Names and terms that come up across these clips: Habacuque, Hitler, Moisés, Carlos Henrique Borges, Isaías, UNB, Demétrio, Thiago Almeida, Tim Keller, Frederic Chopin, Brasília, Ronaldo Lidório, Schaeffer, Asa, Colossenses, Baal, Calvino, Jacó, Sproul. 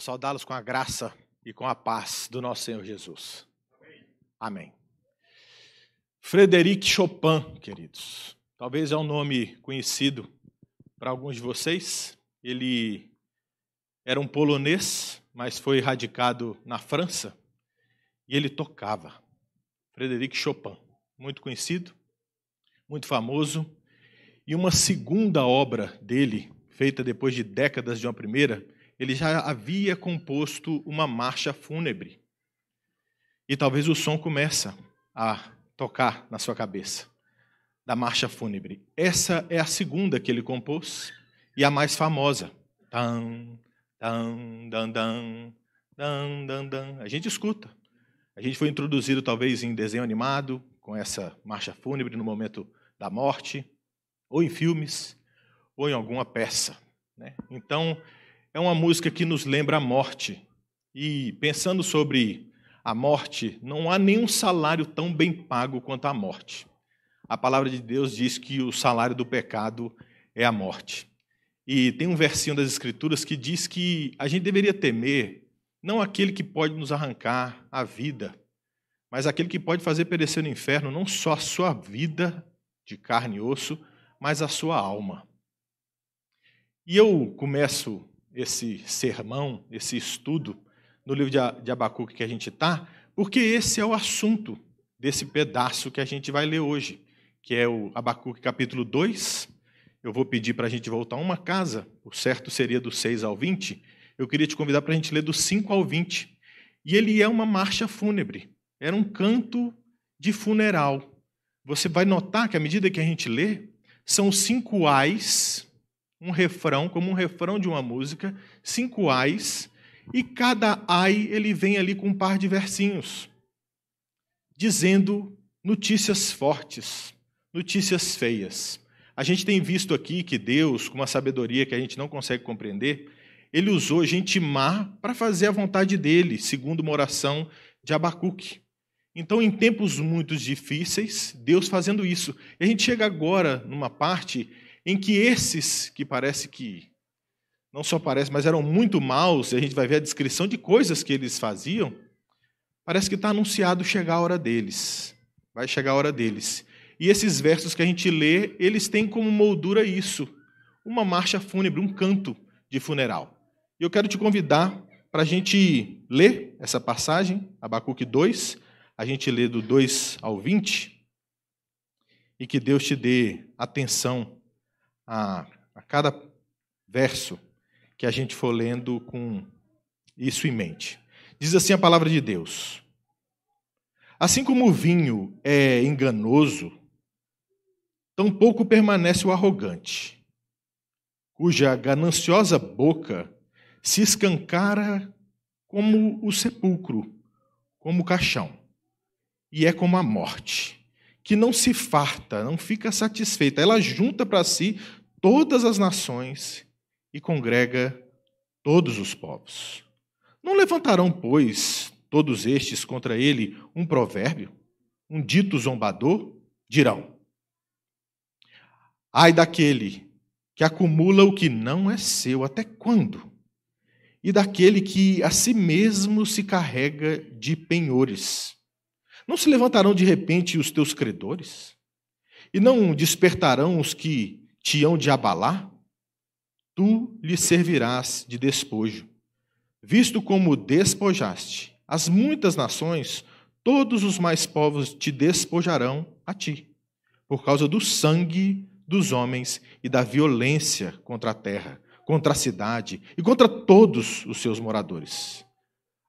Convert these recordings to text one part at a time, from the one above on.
Eu saudá-los com a graça e com a paz do nosso Senhor Jesus. Amém. Frederic Chopin, queridos. Talvez é um nome conhecido para alguns de vocês. Ele era um polonês, mas foi radicado na França. E ele tocava. Frederic Chopin, muito conhecido, muito famoso. E uma segunda obra dele, feita depois de décadas de uma primeira, ele já havia composto uma marcha fúnebre. E talvez o som começa a tocar na sua cabeça, da marcha fúnebre. Essa é a segunda que ele compôs e a mais famosa. Tan, tan, dan, dan, dan, dan, dan. A gente escuta. A gente foi introduzido talvez em desenho animado com essa marcha fúnebre no momento da morte, ou em filmes, ou em alguma peça, né? Então, é uma música que nos lembra a morte. E pensando sobre a morte, não há nenhum salário tão bem pago quanto a morte. A palavra de Deus diz que o salário do pecado é a morte. E tem um versinho das Escrituras que diz que a gente deveria temer não aquele que pode nos arrancar a vida, mas aquele que pode fazer perecer no inferno não só a sua vida de carne e osso, mas a sua alma. E eu começo esse sermão, esse estudo, no livro de Habacuque que a gente está, porque esse é o assunto desse pedaço que a gente vai ler hoje, que é o Habacuque capítulo 2. Eu vou pedir para a gente voltar uma casa, o certo seria do 6 ao 20. Eu queria te convidar para a gente ler do 5 ao 20. E ele é uma marcha fúnebre, era um canto de funeral. Você vai notar que à medida que a gente lê, são 5 ais, um refrão, como um refrão de uma música, 5 ais, e cada ai ele vem ali com um par de versinhos, dizendo notícias fortes, notícias feias. A gente tem visto aqui que Deus, com uma sabedoria que a gente não consegue compreender, ele usou gente má para fazer a vontade dele, segundo uma oração de Habacuque. Então, em tempos muito difíceis, Deus fazendo isso. E a gente chega agora numa parte em que esses que parece que, não só parece, mas eram muito maus, e a gente vai ver a descrição de coisas que eles faziam, parece que está anunciado chegar a hora deles. Vai chegar a hora deles. E esses versos que a gente lê, eles têm como moldura isso, uma marcha fúnebre, um canto de funeral. E eu quero te convidar para a gente ler essa passagem, Habacuque 2, a gente lê do 2 ao 20, e que Deus te dê atenção a cada verso que a gente for lendo com isso em mente. Diz assim a palavra de Deus: assim como o vinho é enganoso, tampouco permanece o arrogante, cuja gananciosa boca se escancara como o sepulcro, como o caixão, e é como a morte, que não se farta, não fica satisfeita. Ela junta para si todas as nações e congrega todos os povos. Não levantarão, pois, todos estes contra ele um provérbio, um dito zombador? Dirão: ai daquele que acumula o que não é seu, até quando? E daquele que a si mesmo se carrega de penhores. Não se levantarão de repente os teus credores? E não despertarão os que te hão de abalar? Tu lhe servirás de despojo, visto como despojaste as muitas nações, todos os mais povos te despojarão a ti, por causa do sangue dos homens e da violência contra a terra, contra a cidade e contra todos os seus moradores.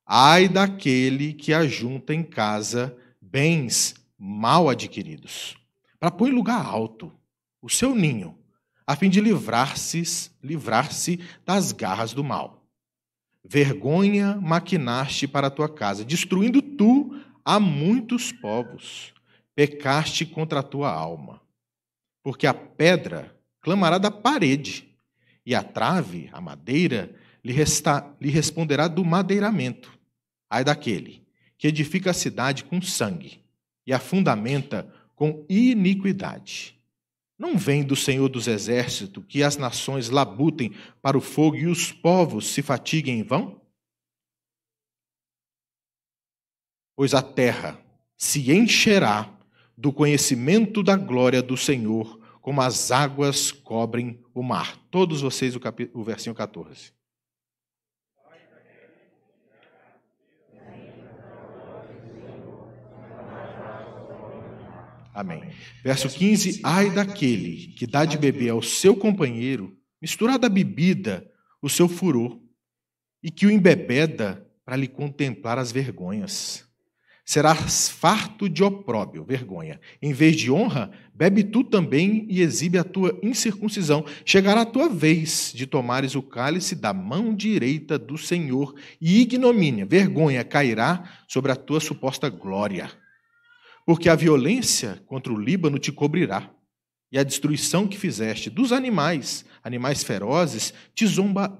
Ai daquele que ajunta em casa bens mal adquiridos, para pôr em lugar alto o seu ninho, a fim de livrar-se das garras do mal. Vergonha maquinaste para a tua casa, destruindo tu a muitos povos. Pecaste contra a tua alma, porque a pedra clamará da parede, e a trave, a madeira, lhe responderá do madeiramento. Ai daquele que edifica a cidade com sangue e a fundamenta com iniquidade. Não vem do Senhor dos Exércitos que as nações labutem para o fogo e os povos se fatiguem em vão? pois a terra se encherá do conhecimento da glória do Senhor, como as águas cobrem o mar. Todos vocês, o versinho 14. Amém. Verso 15, ai daquele que dá de beber ao seu companheiro, misturada a bebida, o seu furor, e que o embebeda para lhe contemplar as vergonhas. Serás farto de opróbio, vergonha. Em vez de honra, bebe tu também e exibe a tua incircuncisão. Chegará a tua vez de tomares o cálice da mão direita do Senhor, e ignomínia, vergonha, cairá sobre a tua suposta glória. Porque a violência contra o Líbano te cobrirá, e a destruição que fizeste dos animais, animais ferozes,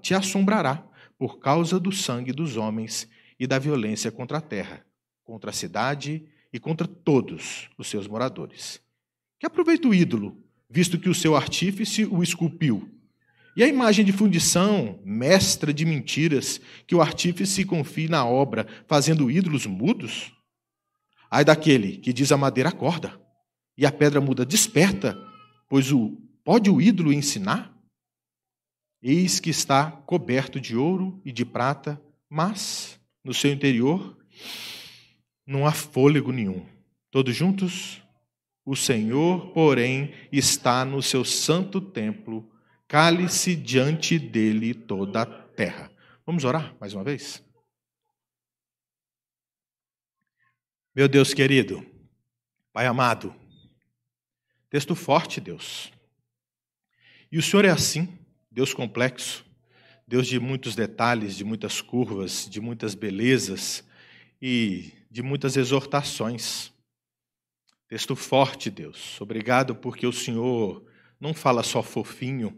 te assombrará, por causa do sangue dos homens e da violência contra a terra, contra a cidade e contra todos os seus moradores. Que aproveita o ídolo, visto que o seu artífice o esculpiu, e a imagem de fundição, mestra de mentiras, que o artífice confie na obra, fazendo ídolos mudos? Ai daquele que diz a madeira acorda, e a pedra muda desperta, pois pode o ídolo ensinar? Eis que está coberto de ouro e de prata, mas no seu interior não há fôlego nenhum. Todos juntos? O Senhor, porém, está no seu santo templo, cale-se diante dele toda a terra. Vamos orar mais uma vez? Meu Deus querido, Pai amado, texto forte, Deus. E o Senhor é assim, Deus complexo, Deus de muitos detalhes, de muitas curvas, de muitas belezas e de muitas exortações. Texto forte, Deus. Obrigado porque o Senhor não fala só fofinho,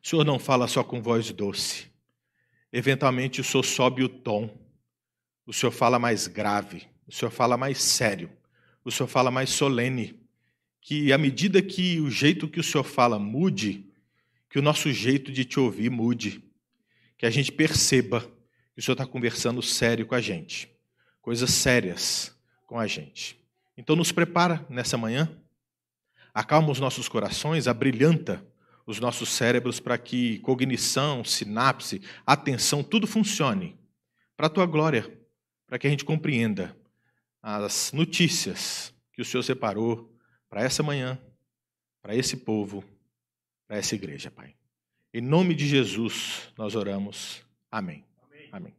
o Senhor não fala só com voz doce. Eventualmente o Senhor sobe o tom, o Senhor fala mais grave. O Senhor fala mais sério, o Senhor fala mais solene, que à medida que o jeito que o Senhor fala mude, que o nosso jeito de te ouvir mude, que a gente perceba que o Senhor está conversando sério com a gente, coisas sérias com a gente. Então nos prepara nessa manhã, acalma os nossos corações, abrilhanta os nossos cérebros para que cognição, sinapse, atenção, tudo funcione para a tua glória, para que a gente compreenda as notícias que o Senhor separou para essa manhã, para esse povo, para essa igreja, Pai. Em nome de Jesus nós oramos. Amém. Amém. Amém.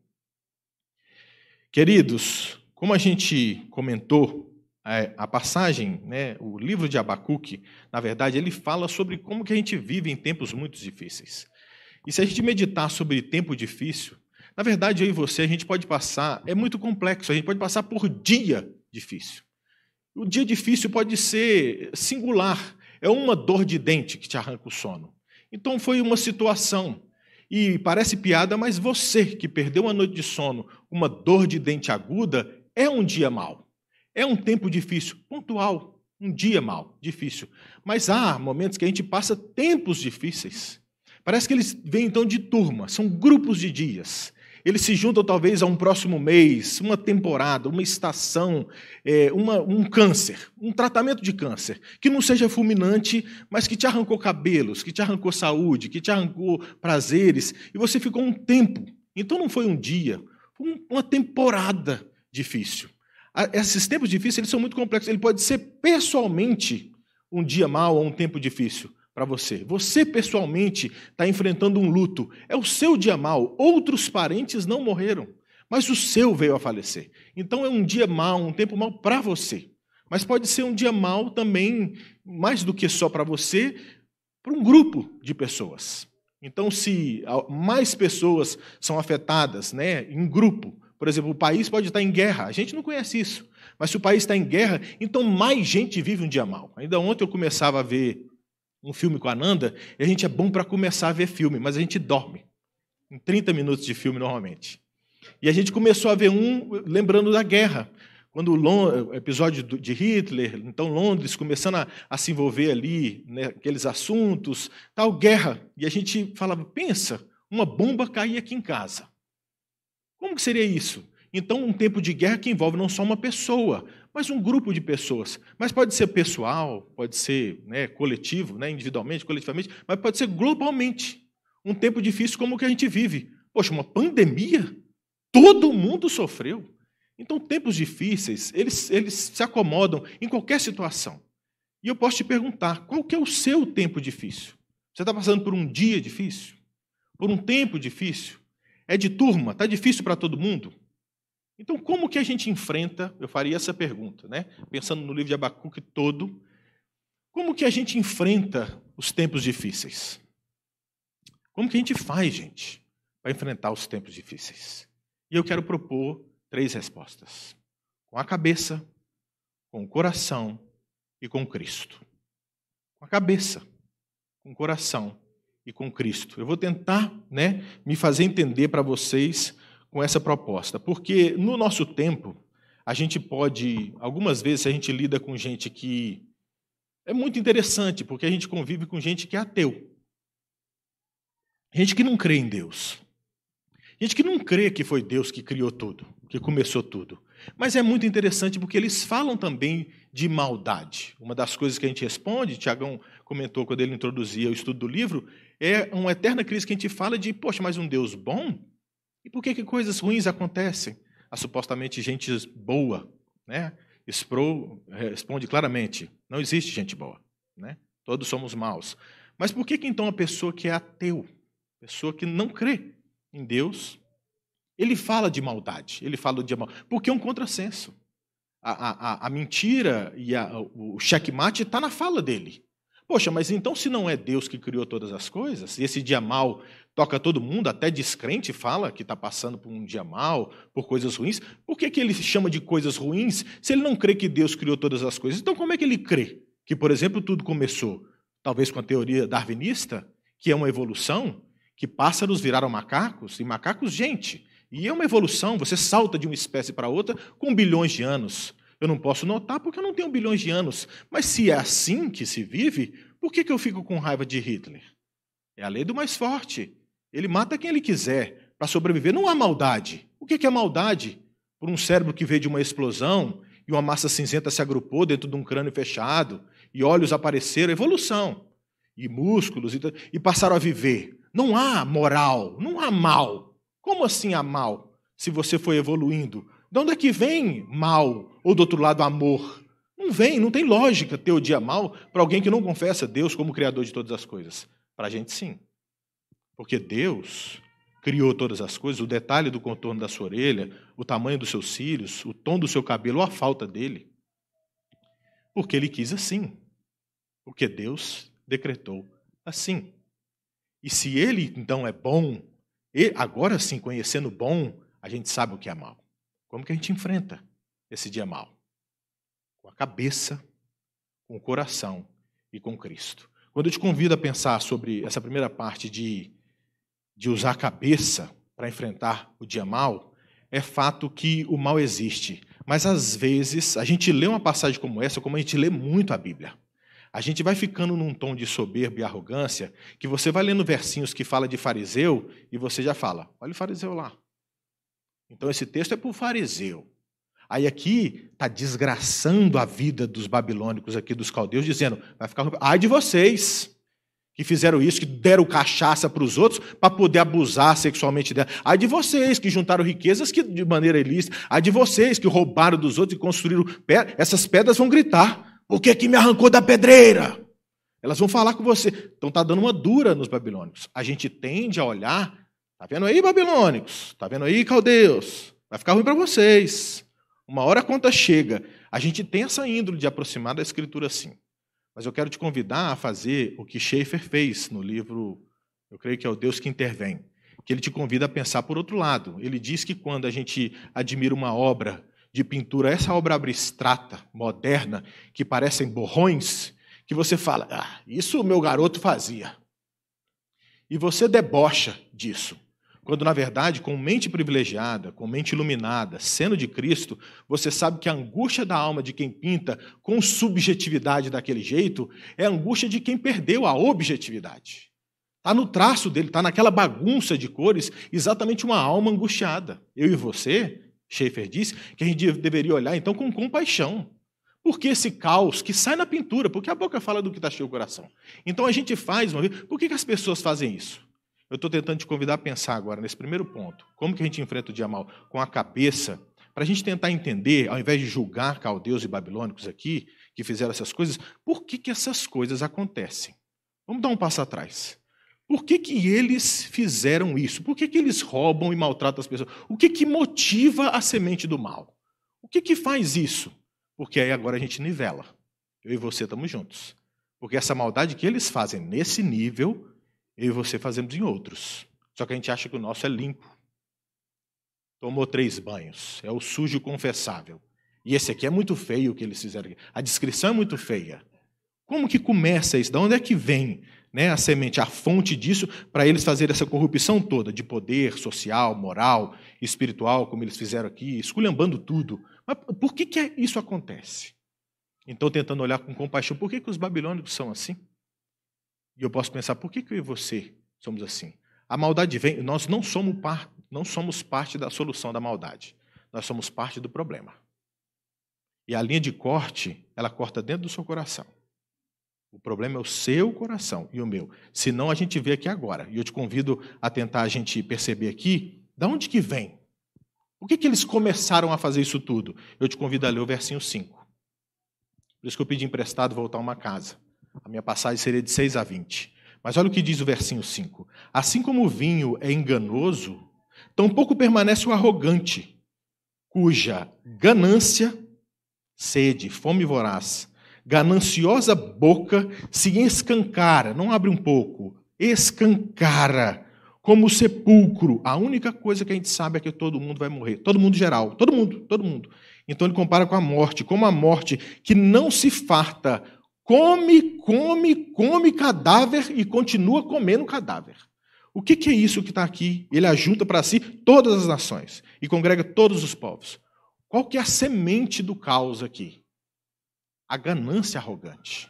Queridos, como a gente comentou, a passagem, né, o livro de Habacuque, na verdade, ele fala sobre como que a gente vive em tempos muito difíceis. E se a gente meditar sobre tempo difícil, na verdade, eu e você, a gente pode passar, é muito complexo, a gente pode passar por dia difícil. O dia difícil pode ser singular, é uma dor de dente que te arranca o sono. Então, foi uma situação, e parece piada, mas você que perdeu uma noite de sono, uma dor de dente aguda, é um dia mau. É um tempo difícil, pontual, um dia mau, difícil. Mas há momentos que a gente passa tempos difíceis. Parece que eles vêm, então, de turma, são grupos de dias. Eles se juntam, talvez, a um próximo mês, uma temporada, uma estação, um câncer, um tratamento de câncer, que não seja fulminante, mas que te arrancou cabelos, que te arrancou saúde, que te arrancou prazeres, e você ficou um tempo. Então, não foi um dia, foi uma temporada difícil. Esses tempos difíceis eles são muito complexos. Ele pode ser, pessoalmente, um dia mau ou um tempo difícil para você. Você, pessoalmente, está enfrentando um luto. É o seu dia mau. Outros parentes não morreram, mas o seu veio a falecer. Então, é um dia mau, um tempo mau para você. Mas pode ser um dia mau também, mais do que só para você, para um grupo de pessoas. Então, se mais pessoas são afetadas, né, em grupo, por exemplo, o país pode estar em guerra. A gente não conhece isso. Mas se o país está em guerra, então mais gente vive um dia mau. Ainda ontem eu começava a ver um filme com a Nanda, e a gente é bom para começar a ver filme, mas a gente dorme em 30 minutos de filme, normalmente. E a gente começou a ver lembrando da guerra, quando o episódio de Hitler, então Londres, começando a se envolver ali, né, aqueles assuntos, tal guerra. E a gente falava, pensa, uma bomba cair aqui em casa. Como que seria isso? Então, um tempo de guerra que envolve não só uma pessoa, mas um grupo de pessoas. Mas pode ser pessoal, pode ser coletivo, individualmente, coletivamente, mas pode ser globalmente. Um tempo difícil como o que a gente vive. Poxa, uma pandemia? Todo mundo sofreu. Então, tempos difíceis, eles se acomodam em qualquer situação. E eu posso te perguntar, qual que é o seu tempo difícil? Você está passando por um dia difícil? Por um tempo difícil? É de turma? Está difícil para todo mundo? Então, como que a gente enfrenta, eu faria essa pergunta, pensando no livro de Habacuque todo, como que a gente enfrenta os tempos difíceis? Como que a gente faz, gente, para enfrentar os tempos difíceis? E eu quero propor 3 respostas. Com a cabeça, com o coração e com Cristo. Com a cabeça, com o coração e com Cristo. Eu vou tentar me fazer entender para vocês com essa proposta, porque no nosso tempo, a gente pode, algumas vezes a gente lida com gente que é muito interessante, porque a gente convive com gente que é ateu. Gente que não crê em Deus. Gente que não crê que foi Deus que criou tudo, que começou tudo. Mas é muito interessante porque eles falam também de maldade. Uma das coisas que a gente responde, Tiagão comentou quando ele introduzia o estudo do livro, é uma eterna crise que a gente fala de, poxa, mas um Deus bom? E por que coisas ruins acontecem? A supostamente gente boa, Sproul responde claramente, não existe gente boa, Todos somos maus. Mas por que então a pessoa que é ateu, pessoa que não crê em Deus, ele fala de maldade, ele fala de mal, porque é um contrassenso. A mentira e o checkmate está na fala dele. Poxa, mas então se não é Deus que criou todas as coisas, se esse dia mal toca todo mundo, até descrente fala que está passando por um dia mal, por coisas ruins, por que ele chama de coisas ruins se ele não crê que Deus criou todas as coisas? Então como é que ele crê que, por exemplo, tudo começou, talvez com a teoria darwinista, que é uma evolução, que pássaros viraram macacos, e macacos, gente. E é uma evolução, você salta de uma espécie para outra com bilhões de anos. Eu não posso notar porque eu não tenho bilhões de anos. Mas se é assim que se vive, por que eu fico com raiva de Hitler? É a lei do mais forte. Ele mata quem ele quiser para sobreviver. Não há maldade. O que é maldade? Por um cérebro que veio de uma explosão e uma massa cinzenta se agrupou dentro de um crânio fechado e olhos apareceram, evolução. E músculos e passaram a viver. Não há moral, não há mal. Como assim há mal, se você foi evoluindo? De onde é que vem mal? Ou do outro lado, amor? Não vem, não tem lógica ter o dia mal para alguém que não confessa Deus como criador de todas as coisas. Para a gente, sim. Porque Deus criou todas as coisas, o detalhe do contorno da sua orelha, o tamanho dos seus cílios, o tom do seu cabelo, a falta dele. Porque ele quis assim. Porque Deus decretou assim. E se ele, então, é bom, agora sim, conhecendo o bom, a gente sabe o que é mal. Como que a gente enfrenta esse dia mal? Com a cabeça, com o coração e com Cristo. Quando eu te convido a pensar sobre essa primeira parte de usar a cabeça para enfrentar o dia mal, é fato que o mal existe. Mas, às vezes, a gente lê uma passagem como essa, como a gente lê muito a Bíblia. A gente vai ficando num tom de soberba e arrogância, que você vai lendo versinhos que fala de fariseu e você já fala, olha o fariseu lá. Então esse texto é para o fariseu. Aí aqui está desgraçando a vida dos babilônicos aqui, dos caldeus, dizendo, vai ficar, ai de vocês que fizeram isso, que deram cachaça para os outros para poder abusar sexualmente dela. Ai de vocês que juntaram riquezas que, de maneira ilícita. Ai de vocês que roubaram dos outros e construíram pedras. Essas pedras vão gritar. Por que me arrancou da pedreira? Elas vão falar com você. Então está dando uma dura nos babilônicos. A gente tende a olhar, está vendo aí, babilônicos? Está vendo aí, caldeus? Vai ficar ruim para vocês. Uma hora a conta chega. A gente tem essa índole de aproximar da Escritura, sim. Mas eu quero te convidar a fazer o que Schaeffer fez no livro, eu creio que é o Deus que Intervém, que ele te convida a pensar por outro lado. Ele diz que quando a gente admira uma obra de pintura, essa obra abstrata, moderna, que parecem borrões, que você fala, isso o meu garoto fazia. E você debocha disso, quando, na verdade, com mente privilegiada, com mente iluminada, sendo de Cristo, você sabe que a angústia da alma de quem pinta com subjetividade daquele jeito é a angústia de quem perdeu a objetividade. Está no traço dele, está naquela bagunça de cores, exatamente uma alma angustiada. Eu e você Schaeffer diz que a gente deveria olhar, então, com compaixão. Porque esse caos que sai na pintura, porque a boca fala do que está cheio o coração. Então, a gente faz uma vez... Por que as pessoas fazem isso? Eu estou tentando te convidar a pensar agora nesse primeiro ponto. Como que a gente enfrenta o dia mal? Com a cabeça, para a gente tentar entender, ao invés de julgar caldeus e babilônicos aqui, que fizeram essas coisas, por que essas coisas acontecem? Vamos dar um passo atrás. Por que eles fizeram isso? Por que eles roubam e maltratam as pessoas? O que motiva a semente do mal? O que faz isso? Porque aí agora a gente nivela. Eu e você estamos juntos. Porque essa maldade que eles fazem nesse nível, eu e você fazemos em outros. Só que a gente acha que o nosso é limpo. Tomou 3 banhos. É o sujo confessável. E esse aqui é muito feio o que eles fizeram aqui. A descrição é muito feia. Como que começa isso? De onde é que vem, né, a semente, a fonte disso, para eles fazerem essa corrupção toda de poder social, moral, espiritual, como eles fizeram aqui, esculhambando tudo? Mas por que isso acontece? Então, tentando olhar com compaixão, por que os babilônicos são assim? E eu posso pensar, por que eu e você somos assim? A maldade vem, nós não somos parte da solução da maldade, nós somos parte do problema. E a linha de corte, ela corta dentro do seu coração. O problema é o seu coração e o meu. Se não, a gente vê aqui agora. E eu te convido a tentar a gente perceber aqui, de onde que vem? Por que eles começaram a fazer isso tudo? Eu te convido a ler o versinho 5. Por isso que eu pedi emprestado voltar a uma casa. A minha passagem seria de 6 a 20. Mas olha o que diz o versinho 5. Assim como o vinho é enganoso, tampouco permanece o arrogante, cuja ganância, sede, fome voraz, gananciosa boca se escancara, não abre um pouco, escancara, como sepulcro. A única coisa que a gente sabe é que todo mundo vai morrer. Todo mundo geral, todo mundo. Então ele compara com a morte, como a morte que não se farta, come cadáver e continua comendo cadáver. O que é isso que está aqui? Ele ajunta para si todas as nações e congrega todos os povos. Qual que é a semente do caos aqui? A ganância arrogante.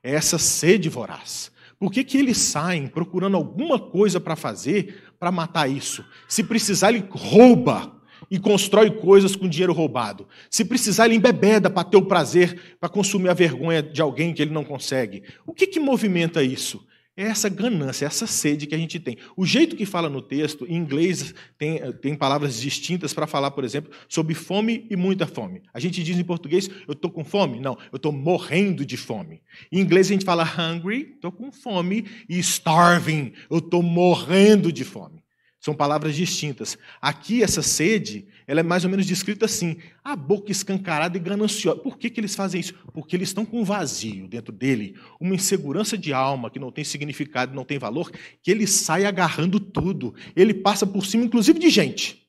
É essa sede voraz. Por que eles saem procurando alguma coisa para fazer para matar isso? Se precisar, ele rouba e constrói coisas com dinheiro roubado. Se precisar, ele embebeda para ter o prazer, para consumir a vergonha de alguém que ele não consegue. O que movimenta isso? É essa ganância, essa sede que a gente tem. O jeito que fala no texto, em inglês, tem palavras distintas para falar, por exemplo, sobre fome e muita fome. A gente diz em português, eu estou com fome? Não, eu estou morrendo de fome. Em inglês, a gente fala hungry, estou com fome, e starving, eu estou morrendo de fome. São palavras distintas. Aqui, essa sede, ela é mais ou menos descrita assim, a boca escancarada e gananciosa. Por que eles fazem isso? Porque eles estão com um vazio dentro dele, uma insegurança de alma que não tem significado, não tem valor, que ele sai agarrando tudo. Ele passa por cima, inclusive, de gente,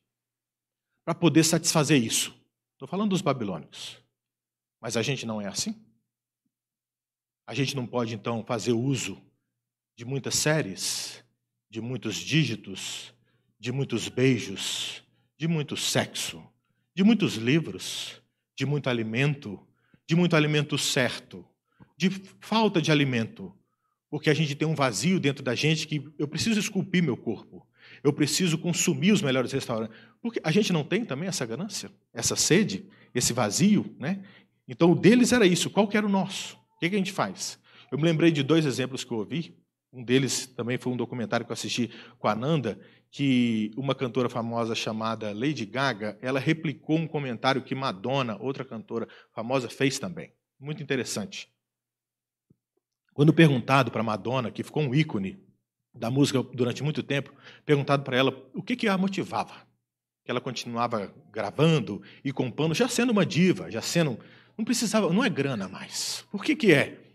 para poder satisfazer isso. Estou falando dos babilônicos. Mas a gente não é assim? A gente não pode, então, fazer uso de muitas séries, de muitos dígitos, de muitos beijos, de muito sexo, de muitos livros, de muito alimento certo, de falta de alimento, porque a gente tem um vazio dentro da gente que eu preciso esculpir meu corpo, eu preciso consumir os melhores restaurantes. Porque a gente não tem também essa ganância, essa sede, esse vazio, né? Então, o deles era isso. Qual que era o nosso? O que a gente faz? Eu me lembrei de 2 exemplos que eu ouvi. Um deles também foi um documentário que eu assisti com a Ananda, que uma cantora famosa chamada Lady Gaga, ela replicou um comentário que Madonna, outra cantora famosa, fez também. Muito interessante. Quando perguntado para Madonna, que ficou um ícone da música durante muito tempo, perguntado para ela o que a motivava, que ela continuava gravando e compondo, já sendo uma diva, já sendo... Não precisava, não é grana mais. Por que é?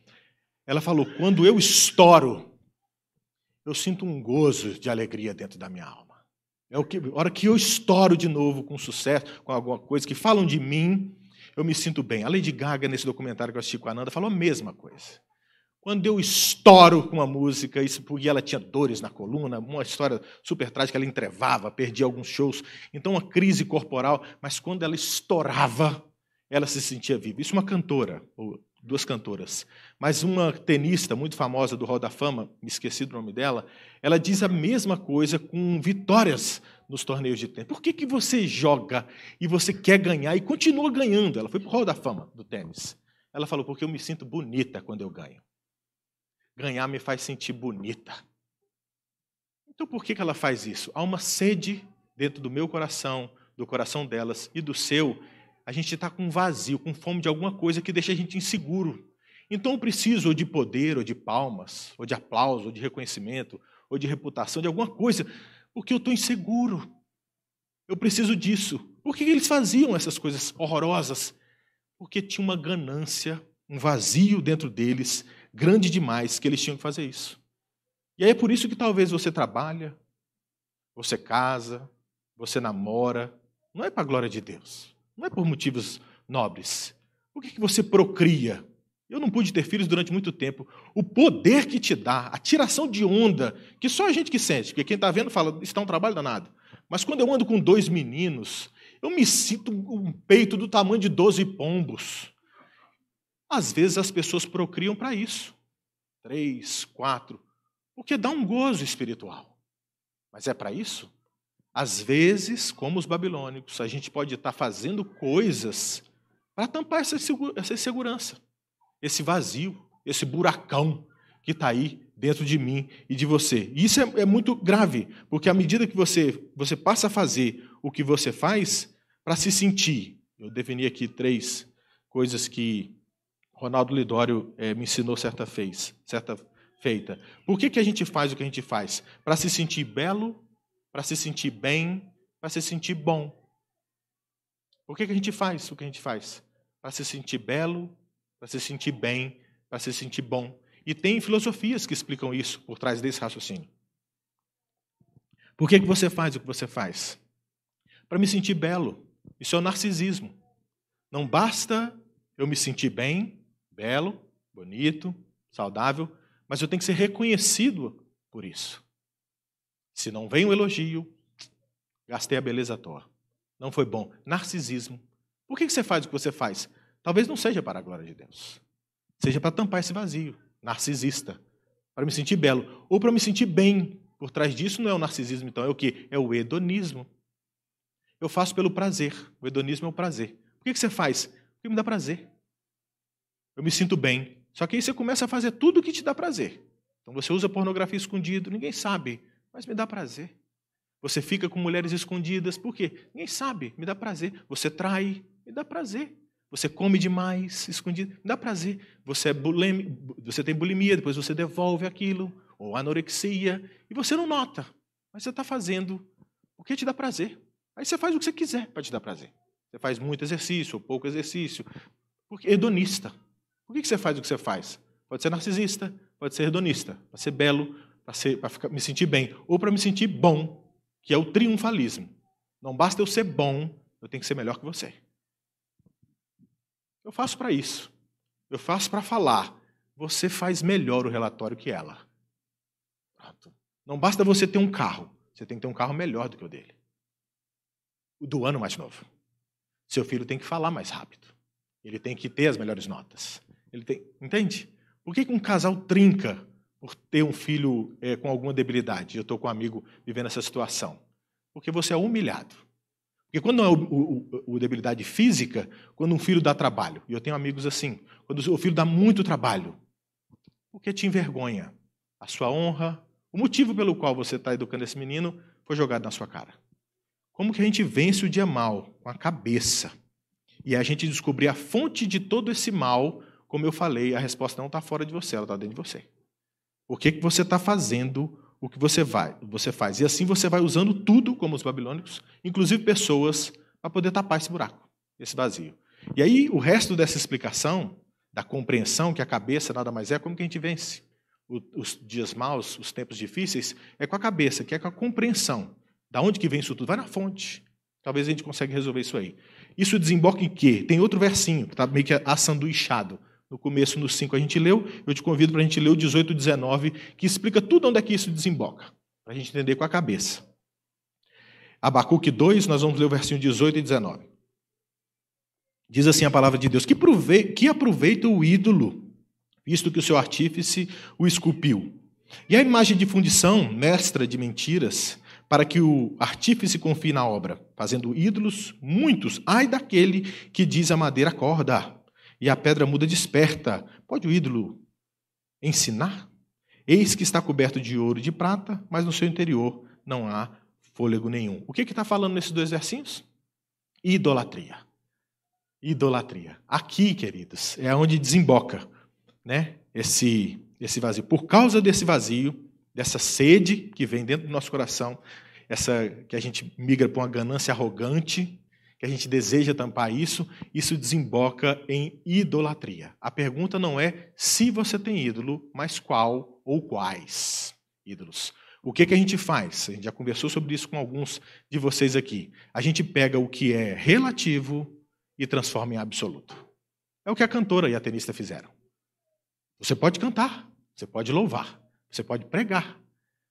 Ela falou, quando eu estouro, eu sinto um gozo de alegria dentro da minha alma. É a hora que eu estouro de novo com sucesso, com alguma coisa que falam de mim, eu me sinto bem. A Lady Gaga, nesse documentário que eu assisti com a Ananda, falou a mesma coisa. Quando eu estouro com uma música, isso porque ela tinha dores na coluna, uma história super trágica, ela entrevava, perdia alguns shows, então uma crise corporal, mas quando ela estourava, ela se sentia viva. Isso é uma cantora, ou 2 cantoras, mas uma tenista muito famosa do Hall da Fama, me esqueci do nome dela, ela diz a mesma coisa com vitórias nos torneios de tênis? Por que que você joga e você quer ganhar e continua ganhando? Ela foi para o Hall da Fama do tênis. Ela falou, porque eu me sinto bonita quando eu ganho. Ganhar me faz sentir bonita. Então, por que que ela faz isso? Há uma sede dentro do meu coração, do coração delas e do seu. A gente está com vazio, com fome de alguma coisa que deixa a gente inseguro. Então, eu preciso ou de poder, ou de palmas, ou de aplauso, ou de reconhecimento, ou de reputação, de alguma coisa, porque eu estou inseguro. Eu preciso disso. Por que eles faziam essas coisas horrorosas? Porque tinha uma ganância, um vazio dentro deles, grande demais, que eles tinham que fazer isso. E aí é por isso que talvez você trabalha, você casa, você namora. Não é para a glória de Deus. Não é por motivos nobres. Por que você procria? Eu não pude ter filhos durante muito tempo. O poder que te dá, a tiração de onda, que só a gente que sente, porque quem está vendo fala, isso está um trabalho danado. Mas quando eu ando com 2 meninos, eu me sinto um peito do tamanho de 12 pombos. Às vezes as pessoas procriam para isso. 3, 4, porque dá um gozo espiritual. Mas é para isso? Às vezes, como os babilônicos, a gente pode estar fazendo coisas para tampar essa insegurança, esse vazio, esse buracão que está aí dentro de mim e de você. E isso é muito grave, porque à medida que você passa a fazer o que você faz para se sentir. Eu defini aqui 3 coisas que Ronaldo Lidório me ensinou certa feita. Por que que a gente faz o que a gente faz? Para se sentir belo, para se sentir bem, para se sentir bom. Por que que a gente faz o que a gente faz? Para se sentir belo, para se sentir bem, para se sentir bom. E tem filosofias que explicam isso por trás desse raciocínio. Por que que você faz o que você faz? Para me sentir belo. Isso é o narcisismo. Não basta eu me sentir bem, belo, bonito, saudável, mas eu tenho que ser reconhecido por isso. Se não vem um elogio, gastei a beleza à toa. Não foi bom. Narcisismo. Por que que você faz o que você faz? Talvez não seja para a glória de Deus. Seja para tampar esse vazio, narcisista, para me sentir belo, ou para me sentir bem. Por trás disso não é o narcisismo, então, é o quê? É o hedonismo. Eu faço pelo prazer. O hedonismo é o prazer. Por que você faz? Porque me dá prazer. Eu me sinto bem. Só que aí você começa a fazer tudo o que te dá prazer. Então você usa pornografia escondido, ninguém sabe, mas me dá prazer. Você fica com mulheres escondidas, por quê? Ninguém sabe, me dá prazer. Você trai, me dá prazer. Você come demais, escondido, dá prazer. Você tem bulimia, depois você devolve aquilo, ou anorexia, e você não nota, mas você está fazendo o que te dá prazer. Aí você faz o que você quiser para te dar prazer. Você faz muito exercício ou pouco exercício. Porque hedonista. Por que você faz o que você faz? Pode ser narcisista, pode ser hedonista, para ser belo, para me sentir bem, ou para me sentir bom, que é o triunfalismo. Não basta eu ser bom, eu tenho que ser melhor que você. Eu faço para isso. Eu faço para falar. Você faz melhor o relatório que ela. Pronto. Não basta você ter um carro. Você tem que ter um carro melhor do que o dele. O do ano mais novo. Seu filho tem que falar mais rápido. Ele tem que ter as melhores notas. Ele tem... Entende? Por que um casal trinca por ter um filho com alguma debilidade? Eu estou com um amigo vivendo essa situação. Porque você é humilhado. Porque quando não é o debilidade física, quando um filho dá trabalho, e eu tenho amigos assim, quando o filho dá muito trabalho, porque te envergonha a sua honra, o motivo pelo qual você está educando esse menino foi jogado na sua cara. Como que a gente vence o dia mal? Com a cabeça. E a gente descobrir a fonte de todo esse mal, como eu falei, a resposta não está fora de você, ela está dentro de você. Por que que você está fazendo o que você faz. E assim você vai usando tudo, como os babilônicos, inclusive pessoas, para poder tapar esse buraco, esse vazio. E aí o resto dessa explicação, da compreensão que a cabeça nada mais é, como que a gente vence os dias maus, os tempos difíceis, é com a cabeça, que é com a compreensão. Da onde que vem isso tudo? Vai na fonte. Talvez a gente consiga resolver isso aí. Isso desemboca em quê? Tem outro versinho, que está meio que assanduichado. No começo, nos 5, a gente leu. Eu te convido para a gente ler o 18 e 19, que explica tudo onde é que isso desemboca, para a gente entender com a cabeça. Habacuque 2, nós vamos ler o versinho 18 e 19. Diz assim a palavra de Deus, que aproveita o ídolo, visto que o seu artífice o esculpiu. E a imagem de fundição, mestra de mentiras, para que o artífice confie na obra, fazendo ídolos muitos. Ai daquele que diz à madeira acorda e à pedra muda desperta. Pode o ídolo ensinar? Eis que está coberto de ouro e de prata, mas no seu interior não há fôlego nenhum. O que está falando nesses dois versinhos? Idolatria. Idolatria. Aqui, queridos, é onde desemboca, né, esse vazio. Por causa desse vazio, dessa sede que vem dentro do nosso coração, essa que a gente migra para uma ganância arrogante, que a gente deseja tampar isso desemboca em idolatria. A pergunta não é se você tem ídolo, mas qual ou quais ídolos. O que a gente faz? A gente já conversou sobre isso com alguns de vocês aqui. A gente pega o que é relativo e transforma em absoluto. É o que a cantora e a tenista fizeram. Você pode cantar, você pode louvar, você pode pregar,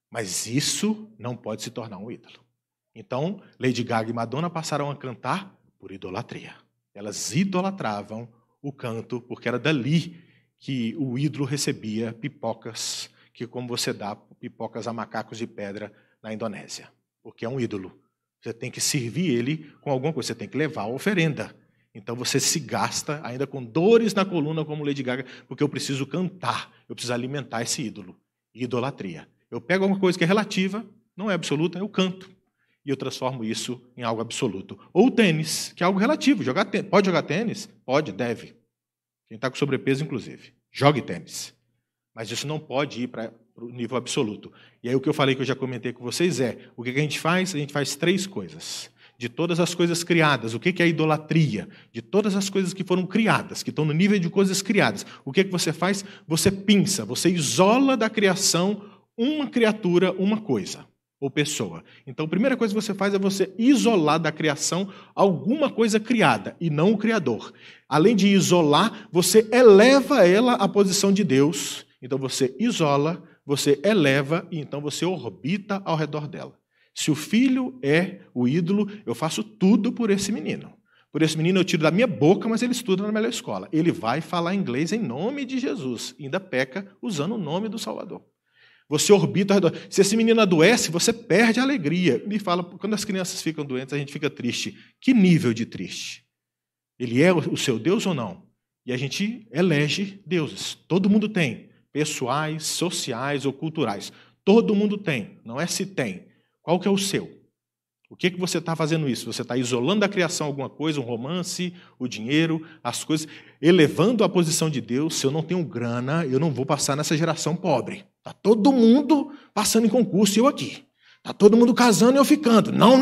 mas isso não pode se tornar um ídolo. Então, Lady Gaga e Madonna passaram a cantar por idolatria. Elas idolatravam o canto, porque era dali que o ídolo recebia pipocas, que como você dá pipocas a macacos de pedra na Indonésia, porque é um ídolo. Você tem que servir ele com alguma coisa, você tem que levar a oferenda. Então você se gasta ainda com dores na coluna como Lady Gaga, porque eu preciso cantar, eu preciso alimentar esse ídolo. Idolatria. Eu pego alguma coisa que é relativa, não é absoluta, eu canto. E eu transformo isso em algo absoluto. Ou tênis, que é algo relativo. Pode jogar tênis? Pode, deve. Quem está com sobrepeso, inclusive. Jogue tênis. Mas isso não pode ir para o nível absoluto. E aí o que eu falei, que eu já comentei com vocês, é o que a gente faz? A gente faz três coisas. De todas as coisas criadas, o que é idolatria? De todas as coisas que foram criadas, que estão no nível de coisas criadas, o que você faz? Você pinça, você isola da criação uma criatura, uma coisa, ou pessoa. Então, a primeira coisa que você faz é você isolar da criação alguma coisa criada, e não o Criador. Além de isolar, você eleva ela à posição de Deus. Então, você isola, você eleva, e então você orbita ao redor dela. Se o filho é o ídolo, eu faço tudo por esse menino. Por esse menino eu tiro da minha boca, mas ele estuda na melhor escola. Ele vai falar inglês em nome de Jesus. Ainda peca usando o nome do Salvador. Você orbita ao redor. Se esse menino adoece, você perde a alegria. Me fala, quando as crianças ficam doentes, a gente fica triste. Que nível de triste? Ele é o seu Deus ou não? E a gente elege deuses. Todo mundo tem. Pessoais, sociais ou culturais. Todo mundo tem. Não é se tem. Qual que é o seu? O que você está fazendo isso? Você está isolando da criação alguma coisa, um romance, o dinheiro, as coisas, elevando a posição de Deus. Se eu não tenho grana, eu não vou passar nessa geração pobre. Está todo mundo passando em concurso e eu aqui. Está todo mundo casando e eu ficando. Não.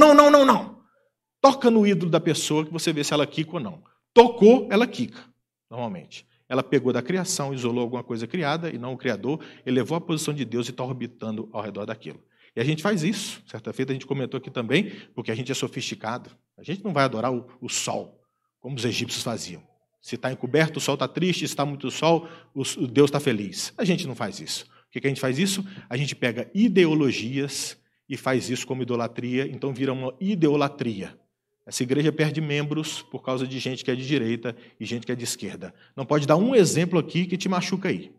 Toca no ídolo da pessoa que você vê se ela quica ou não. Tocou, ela quica, normalmente. Ela pegou da criação, isolou alguma coisa criada e não o Criador, elevou a posição de Deus e está orbitando ao redor daquilo. E a gente faz isso. Certa feita a gente comentou aqui também, porque a gente é sofisticado. A gente não vai adorar o sol, como os egípcios faziam. Se está encoberto, o sol está triste, se está muito sol, o Deus está feliz. A gente não faz isso. O que a gente faz isso? A gente pega ideologias e faz isso como idolatria, então vira uma ideolatria. Essa igreja perde membros por causa de gente que é de direita e gente que é de esquerda. Não pode dar um exemplo aqui que te machuca aí.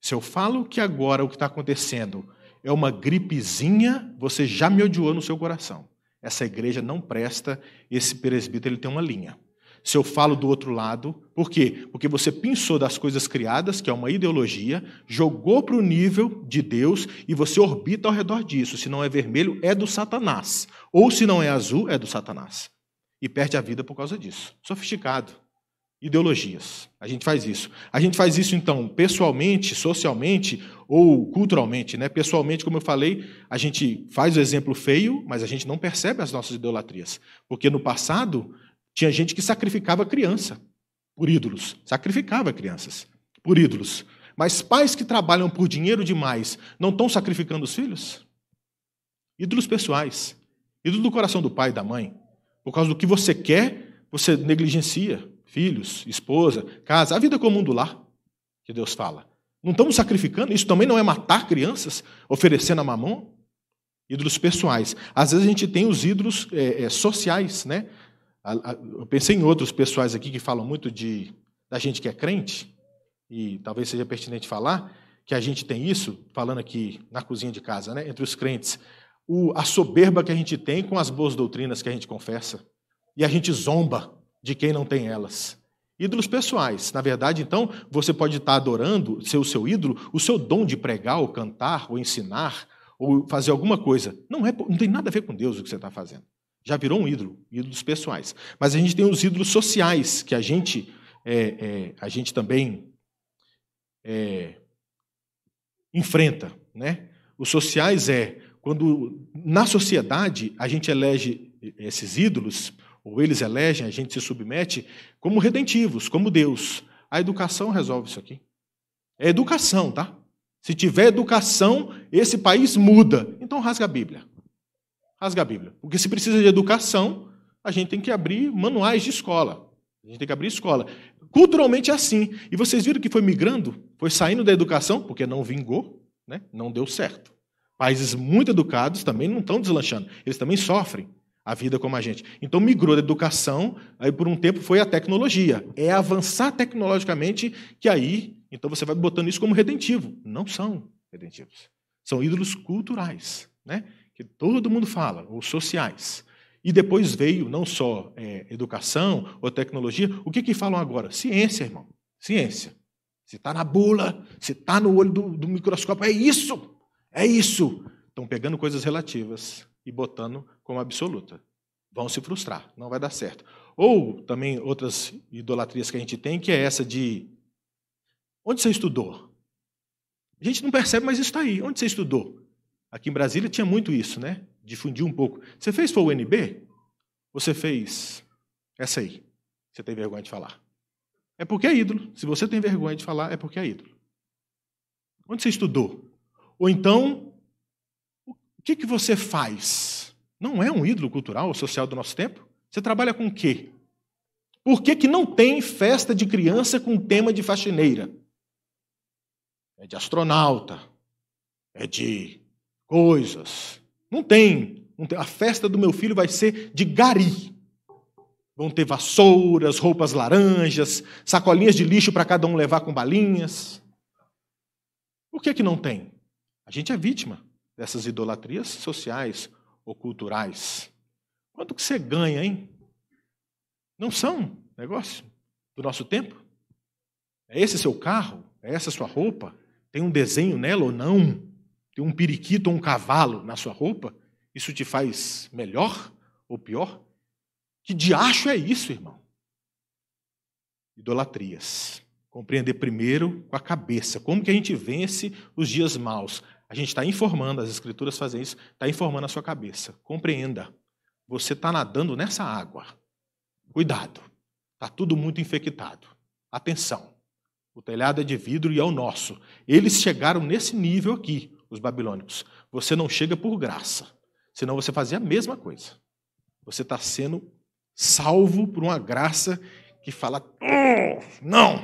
Se eu falo que agora o que está acontecendo é uma gripezinha, você já me odiou no seu coração. Essa igreja não presta, esse presbítero ele tem uma linha. Se eu falo do outro lado, por quê? Porque você pensou das coisas criadas, que é uma ideologia, jogou para o nível de Deus e você orbita ao redor disso. Se não é vermelho, é do Satanás. Ou se não é azul, é do Satanás. E perde a vida por causa disso. Sofisticado. Ideologias. A gente faz isso. A gente faz isso, então, pessoalmente, socialmente ou culturalmente, né? Pessoalmente, como eu falei, a gente faz o exemplo feio, mas a gente não percebe as nossas idolatrias. Porque no passado, tinha gente que sacrificava criança por ídolos. Sacrificava crianças por ídolos. Mas pais que trabalham por dinheiro demais não estão sacrificando os filhos? Ídolos pessoais. Ídolo do coração do pai e da mãe. Por causa do que você quer, você negligencia. Filhos, esposa, casa, a vida comum do lar, que Deus fala. Não estamos sacrificando? Isso também não é matar crianças, oferecendo a mamão? Ídolos pessoais. Às vezes a gente tem os ídolos sociais, né? Eu pensei em outros pessoais aqui que falam muito da gente que é crente, e talvez seja pertinente falar que a gente tem isso, falando aqui na cozinha de casa, né? Entre os crentes, a soberba que a gente tem com as boas doutrinas que a gente confessa. E a gente zomba de quem não tem elas. Ídolos pessoais. Na verdade, então, você pode estar adorando, ser o seu ídolo, o seu dom de pregar, ou cantar, ou ensinar, ou fazer alguma coisa. Não tem nada a ver com Deus o que você está fazendo. Já virou um ídolo, ídolos pessoais. Mas a gente tem os ídolos sociais, que a gente também enfrenta. Né? Os sociais quando na sociedade a gente elege esses ídolos, ou eles elegem, a gente se submete como redentivos, como Deus. A educação resolve isso aqui. É educação, tá? Se tiver educação, esse país muda. Então rasga a Bíblia. Rasga a Bíblia. Porque se precisa de educação, a gente tem que abrir manuais de escola. A gente tem que abrir escola. Culturalmente é assim. E vocês viram que foi migrando? Foi saindo da educação, porque não vingou, né? Não deu certo. Países muito educados também não estão deslanchando. Eles também sofrem a vida como a gente. Então migrou da educação, aí por um tempo foi a tecnologia. É avançar tecnologicamente que aí, então você vai botando isso como redentivo. Não são redentivos. São ídolos culturais, né? Que todo mundo fala, os sociais. E depois veio não só educação ou tecnologia, o que falam agora? Ciência, irmão, ciência. Se está na bula, se está no olho do microscópio, é isso. Estão pegando coisas relativas e botando como absoluta. Vão se frustrar, não vai dar certo. Ou também outras idolatrias que a gente tem, que é essa de... Onde você estudou? A gente não percebe, mas isso está aí. Onde você estudou? Aqui em Brasília tinha muito isso, né? Difundiu um pouco. Você fez foi o UNB? Você fez essa aí. Você tem vergonha de falar. É porque é ídolo. Se você tem vergonha de falar, é porque é ídolo. Onde você estudou? Ou então, o que você faz? Não é um ídolo cultural ou social do nosso tempo? Você trabalha com o quê? Por que não tem festa de criança com tema de faxineira? É de astronauta. É de... coisas. Não tem. A festa do meu filho vai ser de gari. Vão ter vassouras, roupas laranjas, sacolinhas de lixo para cada um levar com balinhas. Por que não tem? A gente é vítima dessas idolatrias sociais ou culturais. Quanto que você ganha, hein? Não são negócio do nosso tempo? É esse seu carro? É essa sua roupa? Tem um desenho nela ou não? Tem um periquito ou um cavalo na sua roupa, isso te faz melhor ou pior? Que diacho é isso, irmão? Idolatrias. Compreender primeiro com a cabeça. Como que a gente vence os dias maus? A gente está informando, as escrituras fazem isso, está informando a sua cabeça. Compreenda. Você está nadando nessa água. Cuidado. Está tudo muito infectado. Atenção. O telhado é de vidro e é o nosso. Eles chegaram nesse nível aqui. Os babilônicos, você não chega por graça, senão você fazia a mesma coisa. Você está sendo salvo por uma graça que fala, não.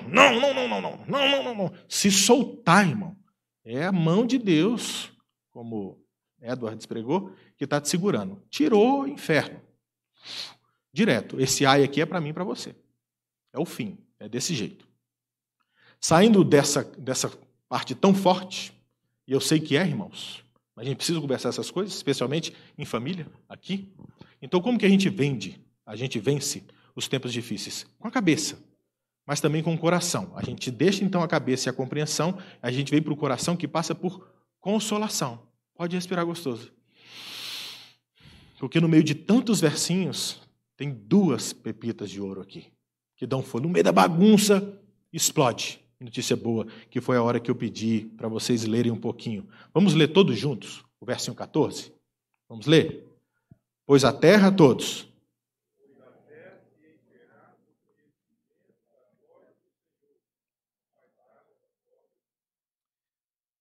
Se soltar, irmão, é a mão de Deus, como Edwards pregou, que está te segurando. Tirou o inferno. Direto, esse ai aqui é para mim e para você. É o fim, é desse jeito. Saindo dessa parte tão forte, e eu sei que é, irmãos, mas a gente precisa conversar essas coisas, especialmente em família, aqui. Então, como que a gente vence os tempos difíceis? Com a cabeça, mas também com o coração. A gente deixa, então, a cabeça e a compreensão, a gente vem para o coração que passa por consolação. Pode respirar gostoso. Porque no meio de tantos versinhos, tem duas pepitas de ouro aqui, que dão fogo. No meio da bagunça, explode. Notícia boa, que foi a hora que eu pedi para vocês lerem um pouquinho. Vamos ler todos juntos o versinho 14? Vamos ler? Pois a terra todos.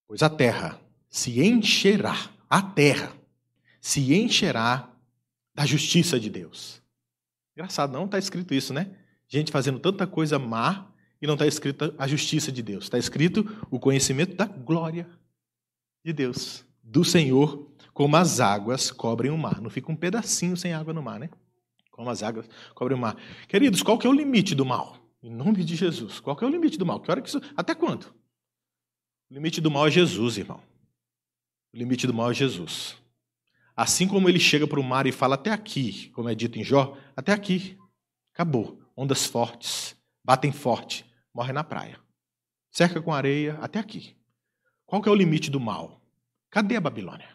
Pois a terra se encherá, da justiça de Deus. Engraçado, não está escrito isso, né? Gente fazendo tanta coisa má, e não está escrita a justiça de Deus. Está escrito o conhecimento da glória de Deus, do Senhor, como as águas cobrem o mar. Não fica um pedacinho sem água no mar, né? Como as águas cobrem o mar. Queridos, qual que é o limite do mal? Em nome de Jesus, qual que é o limite do mal? Que hora que isso... Até quando? O limite do mal é Jesus, irmão. O limite do mal é Jesus. Assim como ele chega para o mar e fala até aqui, como é dito em Jó, até aqui, acabou. Ondas fortes, batem forte, morre na praia. Cerca com areia, até aqui. Qual que é o limite do mal? Cadê a Babilônia?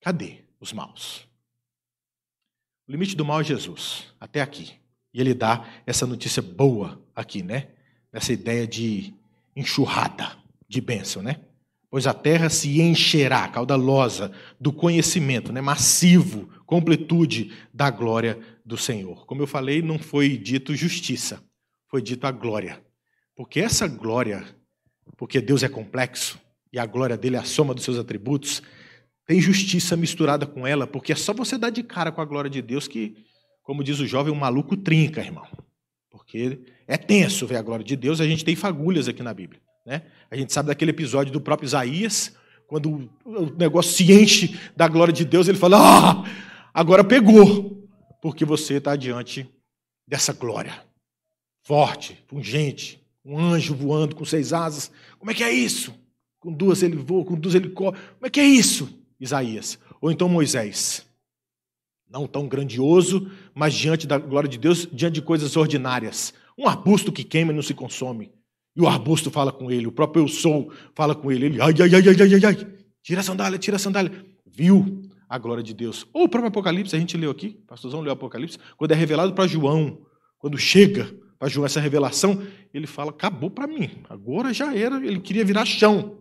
Cadê os maus? O limite do mal é Jesus, até aqui. E ele dá essa notícia boa aqui, né? Nessa ideia de enxurrada, de bênção, né? Pois a terra se encherá, caudalosa, do conhecimento, né? Massivo, completude da glória do Senhor. Como eu falei, não foi dito justiça, foi dito a glória. Porque essa glória, porque Deus é complexo, e a glória dele é a soma dos seus atributos, tem justiça misturada com ela, porque é só você dar de cara com a glória de Deus que, como diz o jovem, um maluco trinca, irmão. Porque é tenso ver a glória de Deus, a gente tem fagulhas aqui na Bíblia. Né? A gente sabe daquele episódio do próprio Isaías, quando o negócio se enche da glória de Deus, ele fala, agora pegou, porque você está diante dessa glória. Forte, pungente, um anjo voando com 6 asas. Como é que é isso? Com 2 ele voa, com 2 ele corre. Como é que é isso, Isaías? Ou então Moisés. Não tão grandioso, mas diante da glória de Deus, diante de coisas ordinárias. Um arbusto que queima e não se consome. E o arbusto fala com ele, o próprio eu sou fala com ele. Ele, ai, tira a sandália. Viu a glória de Deus. Ou o próprio Apocalipse, a gente leu aqui, o pastorzão leu o Apocalipse, quando é revelado para João, quando chega para João essa revelação, ele fala, acabou para mim, agora já era, ele queria virar chão,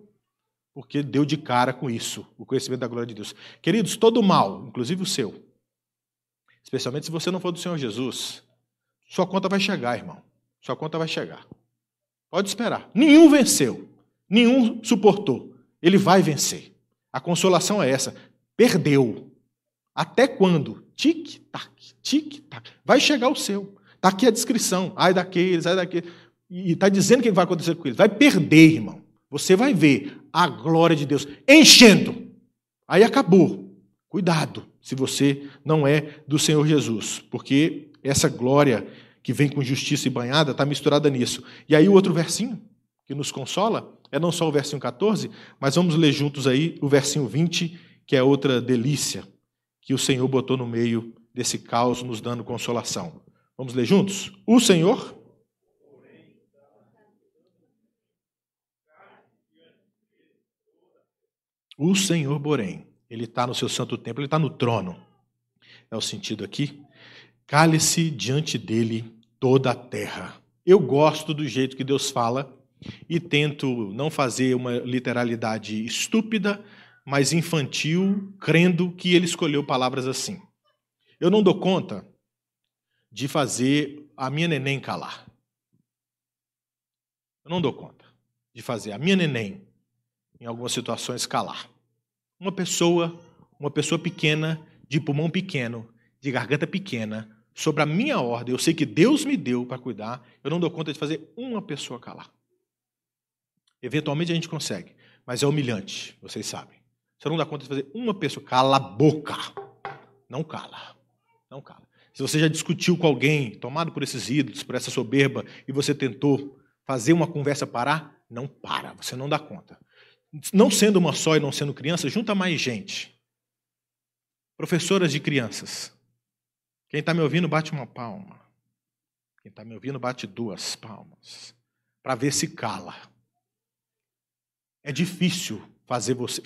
porque deu de cara com isso, o conhecimento da glória de Deus. Queridos, todo mal, inclusive o seu, especialmente se você não for do Senhor Jesus, sua conta vai chegar, irmão, sua conta vai chegar. Pode esperar. Nenhum venceu. Nenhum suportou. Ele vai vencer. A consolação é essa. Perdeu. Até quando? Tic-tac, tic-tac. Vai chegar o seu. Está aqui a descrição. Ai daqueles. E está dizendo o que vai acontecer com eles. Vai perder, irmão. Você vai ver a glória de Deus enchendo. Aí acabou. Cuidado, se você não é do Senhor Jesus. Porque essa glória que vem com justiça e banhada, está misturada nisso. E aí o outro versinho que nos consola é não só o versinho 14, mas vamos ler juntos aí o versinho 20, que é outra delícia que o Senhor botou no meio desse caos, nos dando consolação. Vamos ler juntos? O Senhor... O Senhor, porém, ele está no seu santo templo, ele está no trono. É o sentido aqui. Cale-se diante dele toda a terra. Eu gosto do jeito que Deus fala e tento não fazer uma literalidade estúpida, mas infantil, crendo que ele escolheu palavras assim. Eu não dou conta de fazer a minha neném calar. Eu não dou conta de fazer a minha neném, em algumas situações, calar. Uma pessoa pequena, de pulmão pequeno, de garganta pequena, sobre a minha ordem, eu sei que Deus me deu para cuidar, eu não dou conta de fazer uma pessoa calar. Eventualmente a gente consegue, mas é humilhante, vocês sabem. Você não dá conta de fazer uma pessoa, cala a boca. Não cala, não cala. Se você já discutiu com alguém, tomado por esses ídolos, por essa soberba, e você tentou fazer uma conversa parar, não para, você não dá conta. Não sendo uma só e não sendo criança, junta mais gente. Professoras de crianças. Quem está me ouvindo, bate uma palma. Quem está me ouvindo, bate 2 palmas. Para ver se cala. É difícil fazer você...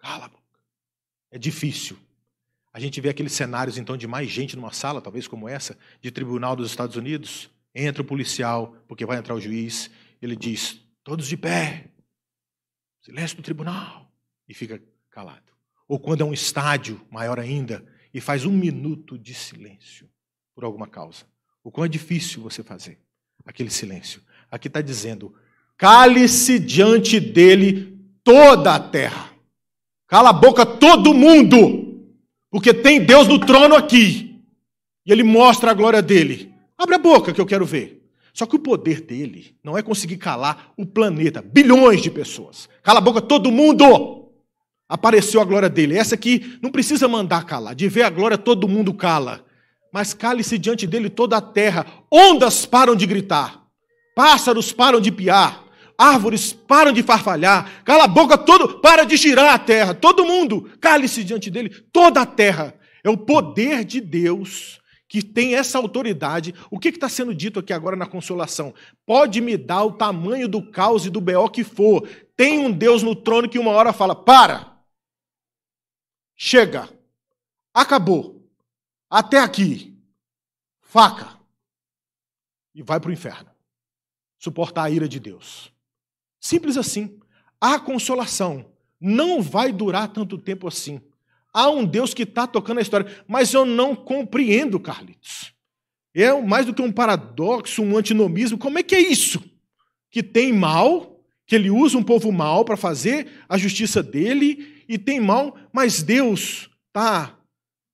Cala a boca. É difícil. A gente vê aqueles cenários, então, de mais gente numa sala, talvez como essa, de tribunal dos Estados Unidos. Entra o policial, porque vai entrar o juiz. Ele diz, todos de pé. Silêncio do tribunal. E fica calado. Ou quando é um estádio maior ainda... e faz 1 minuto de silêncio por alguma causa. O quão é difícil você fazer aquele silêncio. Aqui está dizendo, cale-se diante dele toda a terra. Cala a boca todo mundo, porque tem Deus no trono aqui. E ele mostra a glória dele. Abre a boca que eu quero ver. Só que o poder dele não é conseguir calar o planeta, bilhões de pessoas. Cala a boca todo mundo! Apareceu a glória dele. Essa aqui não precisa mandar calar. De ver a glória, todo mundo cala. Mas cale-se diante dele toda a terra. Ondas param de gritar. Pássaros param de piar. árvores param de farfalhar, cala a boca, todo para de girar a terra, todo mundo, cale-se diante dele, toda a terra. É o poder de Deus que tem essa autoridade. O que está sendo dito aqui agora na consolação? Pode me dar o tamanho do caos e do BO que for. Tem um Deus no trono que uma hora fala, para, chega, acabou, até aqui, faca, e vai para o inferno, suportar a ira de Deus. Simples assim. A consolação não vai durar tanto tempo assim. Há um Deus que está tocando a história, mas eu não compreendo, Carlitos. É mais do que um paradoxo, um antinomismo. Como é que é isso? Que tem mal, que ele usa um povo mal para fazer a justiça dele, e tem mal, mas Deus está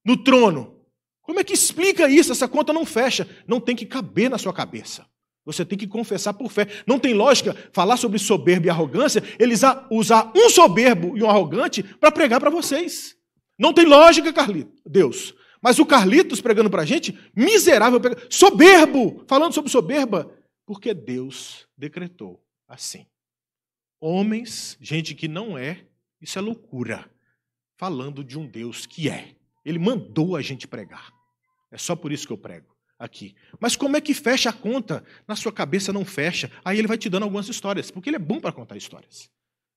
no trono. Como é que explica isso? Essa conta não fecha. Não tem que caber na sua cabeça. Você tem que confessar por fé. Não tem lógica falar sobre soberba e arrogância, eles usar um soberbo e um arrogante para pregar para vocês. Não tem lógica, Carlitos, Deus. Mas o Carlitos pregando para a gente, miserável, soberbo, falando sobre soberba, porque Deus decretou assim. Homens, gente que não é, isso é loucura, falando de um Deus que é. Ele mandou a gente pregar. É só por isso que eu prego aqui. Mas como é que fecha a conta? Na sua cabeça não fecha. Aí ele vai te dando algumas histórias, porque ele é bom para contar histórias.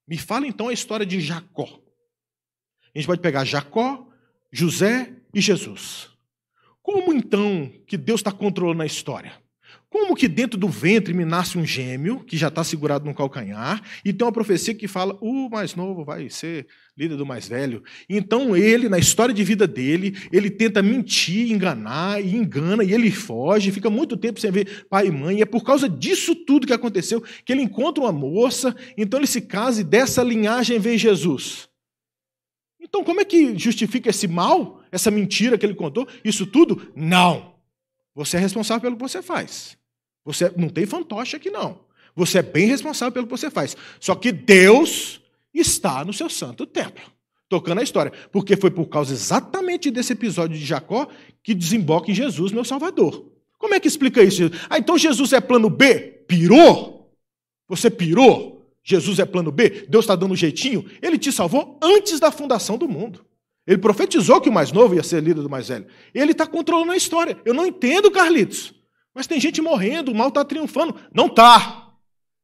Me fala então a história de Jacó. A gente pode pegar Jacó, José e Jesus. Como então que Deus está controlando a história? Como que dentro do ventre me nasce um gêmeo que já está segurado no calcanhar e tem uma profecia que fala o mais novo vai ser líder do mais velho? Então ele, na história de vida dele, ele tenta mentir, enganar, e engana, e ele foge, fica muito tempo sem ver pai e mãe. E é por causa disso tudo que aconteceu que ele encontra uma moça, então ele se casa e dessa linhagem vem Jesus. Então, como é que justifica esse mal, essa mentira que ele contou, isso tudo? Não. Você é responsável pelo que você faz. Você não tem fantoche aqui, não. Você é bem responsável pelo que você faz. Só que Deus está no seu santo templo, tocando a história. Porque foi por causa exatamente desse episódio de Jacó que desemboca em Jesus, meu Salvador. Como é que explica isso? Ah, então Jesus é plano B? Pirou? Você pirou? Jesus é plano B, Deus está dando um jeitinho, ele te salvou antes da fundação do mundo. Ele profetizou que o mais novo ia ser líder do mais velho. Ele está controlando a história. Eu não entendo, Carlitos, mas tem gente morrendo, o mal está triunfando. Não está.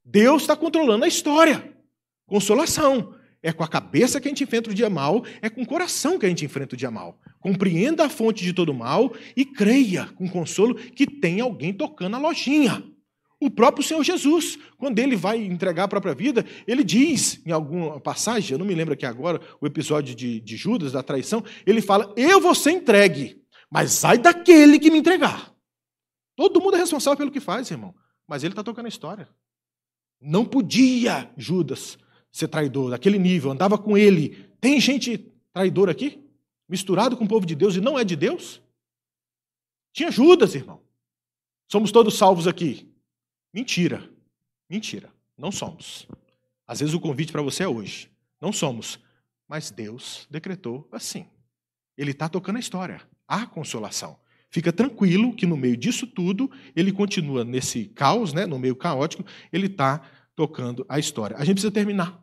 Deus está controlando a história. Consolação. É com a cabeça que a gente enfrenta o dia mal, é com o coração que a gente enfrenta o dia mal. Compreenda a fonte de todo mal e creia com consolo que tem alguém tocando a lojinha. O próprio Senhor Jesus, quando ele vai entregar a própria vida, ele diz, em alguma passagem, eu não me lembro aqui agora, o episódio de Judas, da traição, ele fala, eu vou ser entregue, mas ai daquele que me entregar. Todo mundo é responsável pelo que faz, irmão, mas ele está tocando a história. Não podia Judas ser traidor daquele nível, andava com ele. Tem gente traidora aqui? Misturado com o povo de Deus e não é de Deus? Tinha Judas, irmão. Somos todos salvos aqui. Mentira, mentira, não somos. Às vezes o convite para você é hoje, não somos, mas Deus decretou assim. Ele está tocando a história, há consolação. Fica tranquilo que no meio disso tudo, ele continua nesse caos, né? No meio caótico, ele está tocando a história. A gente precisa terminar.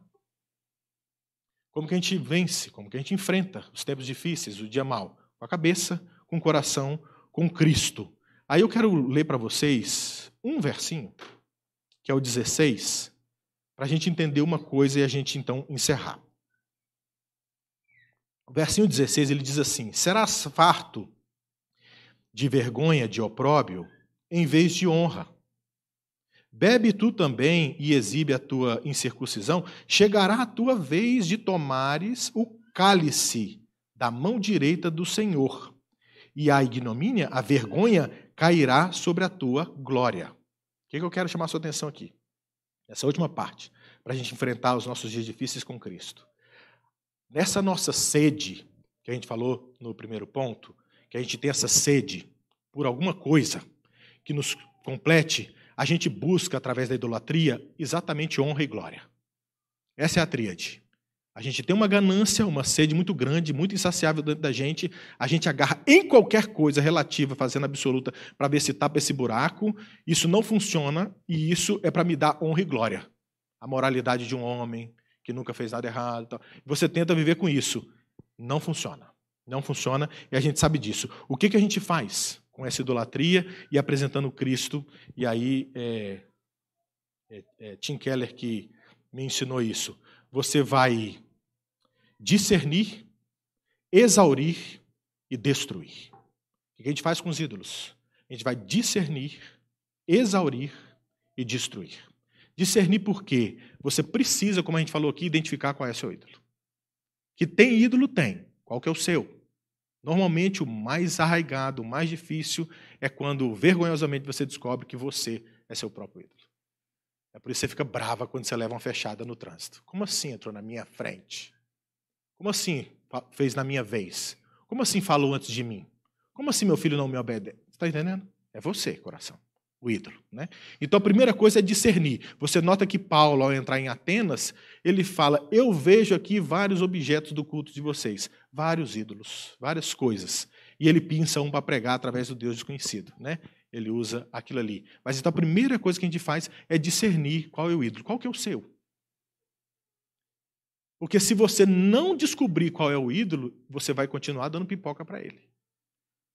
Como que a gente vence, como que a gente enfrenta os tempos difíceis, o dia mau? Com a cabeça, com o coração, com Cristo. Aí eu quero ler para vocês um versinho, que é o 16, para a gente entender uma coisa e a gente, então, encerrar. O versinho 16, ele diz assim, serás farto de vergonha, de opróbrio, em vez de honra. Bebe tu também e exibe a tua incircuncisão, chegará a tua vez de tomares o cálice da mão direita do Senhor. E a ignomínia, a vergonha, cairá sobre a tua glória. O que eu quero chamar a sua atenção aqui? Essa última parte, para a gente enfrentar os nossos dias difíceis com Cristo. Nessa nossa sede, que a gente falou no primeiro ponto, que a gente tem essa sede por alguma coisa que nos complete, a gente busca, através da idolatria, exatamente honra e glória. Essa é a tríade. A gente tem uma ganância, uma sede muito grande, muito insaciável dentro da gente. A gente agarra em qualquer coisa relativa, fazendo absoluta, para ver se tapa esse buraco. Isso não funciona e isso é para me dar honra e glória. a moralidade de um homem que nunca fez nada errado. Tal. Você tenta viver com isso. Não funciona. Não funciona e a gente sabe disso. O que a gente faz com essa idolatria e apresentando Cristo? E aí, Tim Keller que me ensinou isso. Você vai discernir, exaurir e destruir. O que a gente faz com os ídolos? A gente vai discernir, exaurir e destruir. Discernir por quê? Você precisa, como a gente falou aqui, identificar qual é o seu ídolo. Que tem ídolo, tem. Qual que é o seu? Normalmente, o mais arraigado, o mais difícil, é quando, vergonhosamente, você descobre que você é seu próprio ídolo. É por isso que você fica brava quando você leva uma fechada no trânsito. Como assim entrou na minha frente? Como assim fez na minha vez? Como assim falou antes de mim? Como assim meu filho não me obedece? Você está entendendo? É você, coração. O ídolo, né? Então, a primeira coisa é discernir. Você nota que Paulo, ao entrar em Atenas, ele fala, eu vejo aqui vários objetos do culto de vocês, vários ídolos, várias coisas. E ele pinça um para pregar através do Deus desconhecido, né? Ele usa aquilo ali. Mas então a primeira coisa que a gente faz é discernir qual é o ídolo, qual que é o seu. Porque se você não descobrir qual é o ídolo, você vai continuar dando pipoca para ele.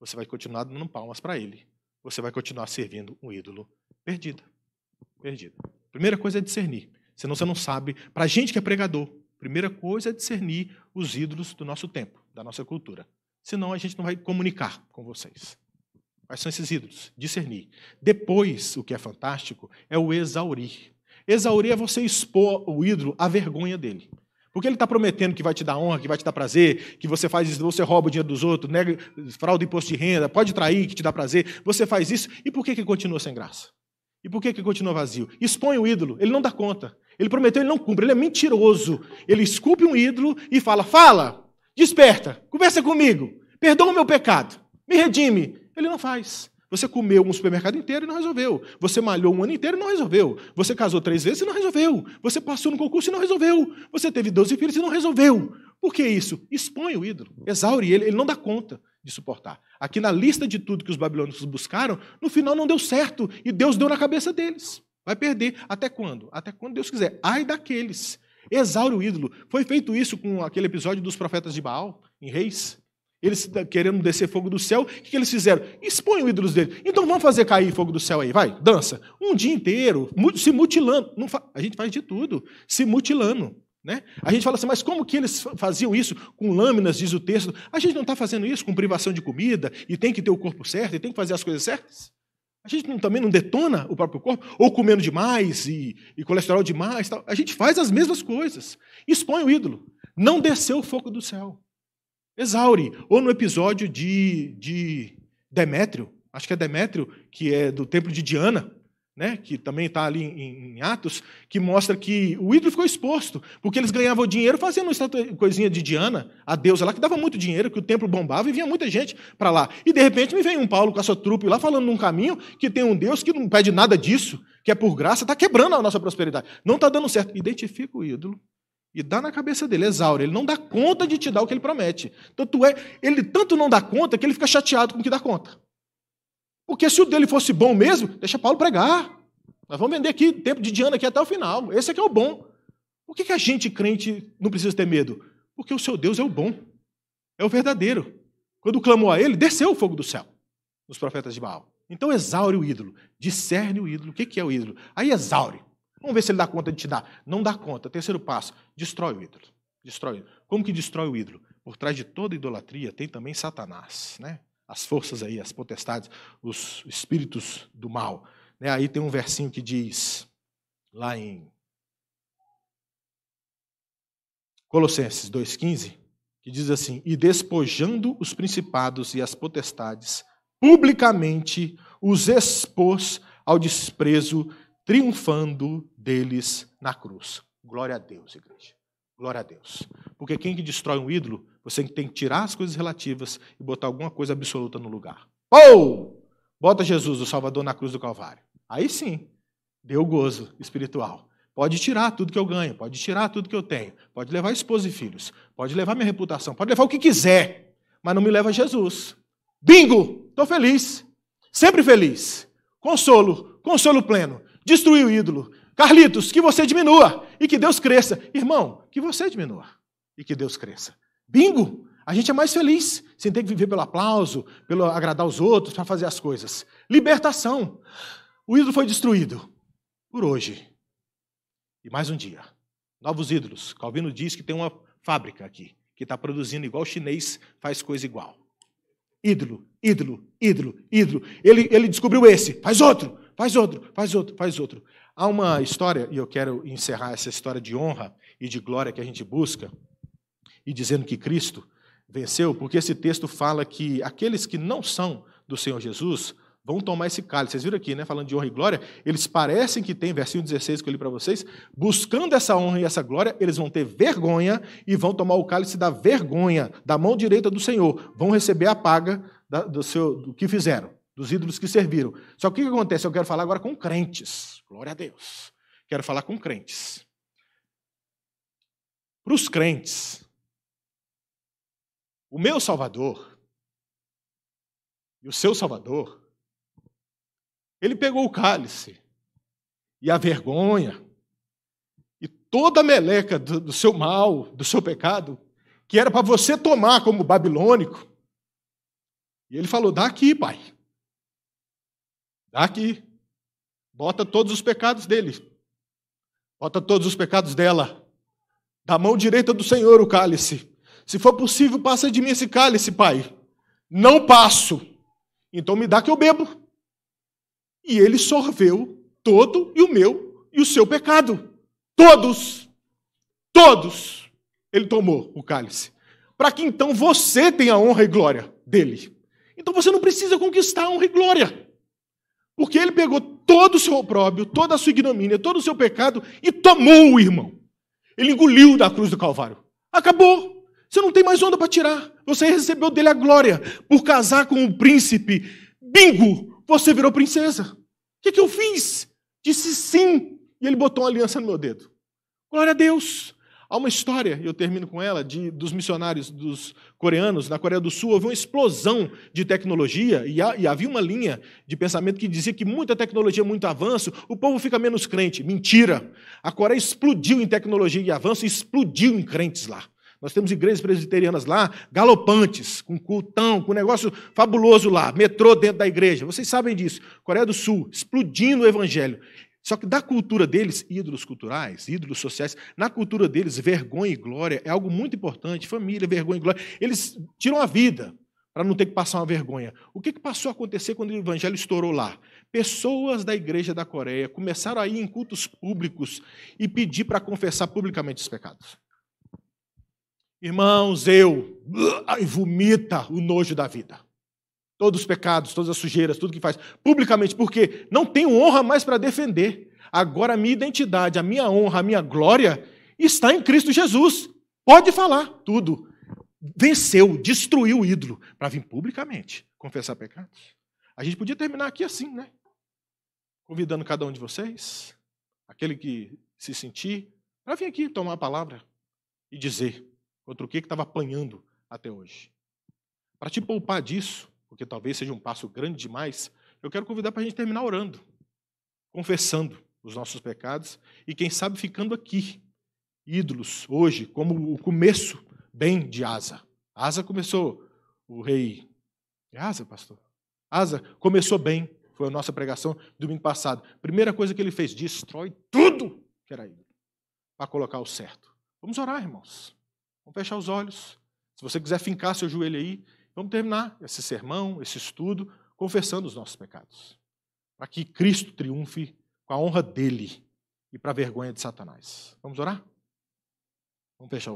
Você vai continuar dando palmas para ele. Você vai continuar servindo um ídolo perdido. Perdido. Primeira coisa é discernir. Senão você não sabe. Para a gente que é pregador, primeira coisa é discernir os ídolos do nosso tempo, da nossa cultura. Senão a gente não vai comunicar com vocês. Quais são esses ídolos? Discernir. Depois, o que é fantástico, é o exaurir. Exaurir é você expor o ídolo à vergonha dele. Porque ele está prometendo que vai te dar honra, que vai te dar prazer, que você faz isso, você rouba o dinheiro dos outros, nega, frauda imposto de renda, pode trair, que te dá prazer, você faz isso. E por que ele continua sem graça? E por que ele continua vazio? Expõe o ídolo, ele não dá conta. Ele prometeu, ele não cumpre, ele é mentiroso. Ele esculpe um ídolo e fala, desperta, conversa comigo, perdoa o meu pecado, me redime. Ele não faz. Você comeu um supermercado inteiro e não resolveu. Você malhou um ano inteiro e não resolveu. Você casou 3 vezes e não resolveu. Você passou no concurso e não resolveu. Você teve 12 filhos e não resolveu. Por que isso? Expõe o ídolo, exaure ele. Ele não dá conta de suportar. Aqui na lista de tudo que os babilônicos buscaram, no final não deu certo e Deus deu na cabeça deles. Vai perder. Até quando? Até quando Deus quiser. Ai daqueles. Exaure o ídolo. Foi feito isso com aquele episódio dos profetas de Baal, em Reis. Eles querendo descer fogo do céu, o que eles fizeram? Expõem os ídolos deles. Então vamos fazer cair fogo do céu aí, vai, dança. Um dia inteiro, se mutilando. Não a gente faz de tudo, se mutilando. Né? A gente fala assim, mas como que eles faziam isso com lâminas, diz o texto? A gente não está fazendo isso com privação de comida, e tem que ter o corpo certo, e tem que fazer as coisas certas? A gente também não detona o próprio corpo? Ou comendo demais, e colesterol demais, tal. A gente faz as mesmas coisas. Expõe o ídolo. Não desceu o fogo do céu. Exaure. Ou no episódio de Demétrio, acho que é Demétrio, que é do templo de Diana, né, que também está ali em Atos, que mostra que o ídolo ficou exposto, porque eles ganhavam dinheiro fazendo uma coisinha de Diana, a deusa lá, que dava muito dinheiro, que o templo bombava e vinha muita gente para lá. E, de repente, me vem um Paulo com a sua trupe lá, falando num caminho que tem um Deus que não pede nada disso, que é por graça, está quebrando a nossa prosperidade. Não está dando certo. Identifica o ídolo. E dá na cabeça dele, exaure. Ele não dá conta de te dar o que ele promete. Ele tanto não dá conta que ele fica chateado com o que dá conta. Porque se o dele fosse bom mesmo, deixa Paulo pregar. Nós vamos vender aqui, tempo de Diana aqui até o final. Esse aqui é o bom. Por que a gente, crente, não precisa ter medo? Porque o seu Deus é o bom. É o verdadeiro. Quando clamou a ele, desceu o fogo do céu. Nos profetas de Baal. Então exaure o ídolo. Discerne o ídolo. O que é o ídolo? Aí exaure. Vamos ver se ele dá conta de te dar. Não dá conta. Terceiro passo, destrói o ídolo. Destrói o ídolo. Como que destrói o ídolo? Por trás de toda idolatria tem também Satanás, né? As forças aí, as potestades, os espíritos do mal. Né? Aí tem um versinho que diz, lá em Colossenses 2,15, que diz assim, e despojando os principados e as potestades, publicamente os expôs ao desprezo, triunfando deles na cruz. Glória a Deus, igreja. Glória a Deus. Porque quem que destrói um ídolo, você tem que tirar as coisas relativas e botar alguma coisa absoluta no lugar. Ou bota Jesus, o Salvador, na cruz do Calvário. Aí sim, deu gozo espiritual. Pode tirar tudo que eu ganho, pode tirar tudo que eu tenho, pode levar esposa e filhos, pode levar minha reputação, pode levar o que quiser, mas não me leva Jesus. Bingo! Estou feliz. Sempre feliz. Consolo pleno. Destruir o ídolo, Carlitos, que você diminua e que Deus cresça. Irmão, que você diminua e que Deus cresça. Bingo! A gente é mais feliz sem ter que viver pelo aplauso, pelo agradar os outros, para fazer as coisas. Libertação. O ídolo foi destruído por hoje. E mais um dia. Novos ídolos. Calvino diz que tem uma fábrica aqui, que está produzindo igual o chinês, faz coisa igual. Ídolo, ídolo, ídolo, ídolo. Ele descobriu esse. Faz outro, faz outro, faz outro, faz outro. Há uma história, e eu quero encerrar essa história de honra e de glória que a gente busca, e dizendo que Cristo venceu, porque esse texto fala que aqueles que não são do Senhor Jesus vão tomar esse cálice. Vocês viram aqui, né? Falando de honra e glória, eles parecem que têm, versículo 16 que eu li para vocês, buscando essa honra e essa glória, eles vão ter vergonha e vão tomar o cálice da vergonha, da mão direita do Senhor. Vão receber a paga do que fizeram, dos ídolos que serviram. Só que o que acontece? Eu quero falar agora com crentes. Glória a Deus. Quero falar com crentes. Para os crentes, o meu Salvador e o seu Salvador, ele pegou o cálice e a vergonha e toda a meleca do seu mal, do seu pecado, que era para você tomar como babilônico. E ele falou, dá aqui, pai. Dá aqui. Bota todos os pecados dele. Bota todos os pecados dela. Da mão direita do Senhor o cálice. Se for possível, passa de mim esse cálice, pai. Não passo. Então me dá que eu bebo. E ele sorveu todo e o meu e o seu pecado. Todos. Todos. Ele tomou o cálice. Para que então você tenha a honra e glória dele. Então você não precisa conquistar a honra e glória. Porque ele pegou todo o seu opróbrio, toda a sua ignomínia, todo o seu pecado e tomou o irmão. Ele engoliu da cruz do Calvário. Acabou. Você não tem mais onda para tirar. Você recebeu dele a glória por casar com um príncipe. Bingo! Você virou princesa. O que eu fiz? Disse sim. E ele botou uma aliança no meu dedo. Glória a Deus. Há uma história, eu termino com ela, dos missionários dos coreanos. Na Coreia do Sul houve uma explosão de tecnologia e havia uma linha de pensamento que dizia que muita tecnologia, muito avanço, o povo fica menos crente. Mentira. A Coreia explodiu em tecnologia e avanço e explodiu em crentes lá. Nós temos igrejas presbiterianas lá, galopantes, com cultão, com negócio fabuloso lá, metrô dentro da igreja. Vocês sabem disso. Coreia do Sul, explodindo o evangelho. Só que da cultura deles, ídolos culturais, ídolos sociais, na cultura deles, vergonha e glória é algo muito importante. Família, vergonha e glória. Eles tiram a vida para não ter que passar uma vergonha. O que passou a acontecer quando o evangelho estourou lá? Pessoas da igreja da Coreia começaram a ir em cultos públicos e pedir para confessar publicamente os pecados. Irmãos, vomita o nojo da vida. Todos os pecados, todas as sujeiras, tudo que faz, publicamente, porque não tenho honra mais para defender. Agora a minha identidade, a minha honra, a minha glória está em Cristo Jesus. Pode falar tudo. Venceu, destruiu o ídolo para vir publicamente confessar pecados. A gente podia terminar aqui assim, né? Convidando cada um de vocês, aquele que se sentir, para vir aqui tomar a palavra e dizer contra o que estava apanhando até hoje. Para te poupar disso, porque talvez seja um passo grande demais, eu quero convidar para a gente terminar orando, confessando os nossos pecados e, quem sabe, ficando aqui, ídolos, hoje, como o começo bem de Asa. Asa começou, o rei... É Asa, pastor? Asa começou bem, foi a nossa pregação domingo passado. Primeira coisa que ele fez, destrói tudo que era ídolo, para colocar o certo. Vamos orar, irmãos. Vamos fechar os olhos. Se você quiser fincar seu joelho aí, vamos terminar esse sermão, esse estudo, confessando os nossos pecados. Para que Cristo triunfe com a honra dele e para a vergonha de Satanás. Vamos orar? Vamos fechar os olhos.